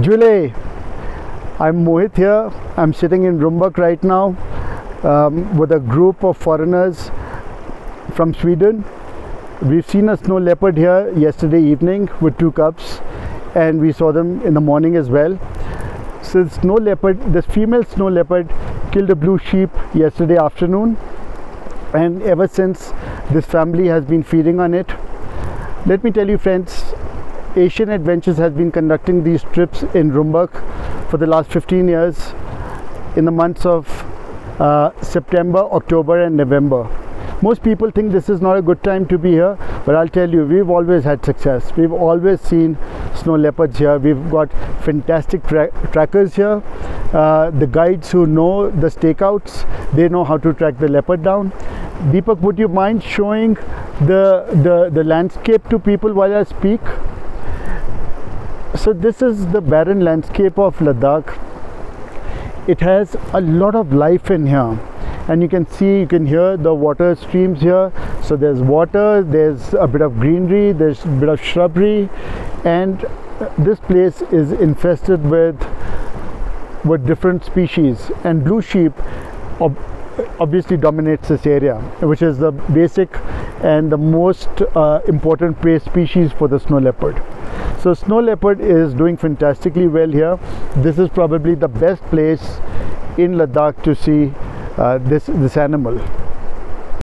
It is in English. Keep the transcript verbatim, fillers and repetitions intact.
July. I'm Mohit here. I'm sitting in Rumbak right now um, with a group of foreigners from Sweden. We've seen a snow leopard here yesterday evening with two cubs, and we saw them in the morning as well. So the snow leopard, this female snow leopard killed a blue sheep yesterday afternoon, and ever since this family has been feeding on it. Let me tell you friends, Asian Adventures has been conducting these trips in Rumbak for the last fifteen years in the months of uh, September, October and November. Most people think this is not a good time to be here, but I'll tell you, we've always had success. We've always seen snow leopards here. We've got fantastic tra trackers here. Uh, the guides who know the stakeouts, they know how to track the leopard down. Deepak, would you mind showing the, the, the landscape to people while I speak? So this is the barren landscape of Ladakh. It has a lot of life in here, and you can see, you can hear the water streams here. So there's water, there's a bit of greenery, there's a bit of shrubbery, and this place is infested with with different species, and blue sheep ob obviously dominates this area, which is the basic and the most uh, important prey species for the snow leopard. So snow leopard is doing fantastically well here. This is probably the best place in Ladakh to see uh, this this animal.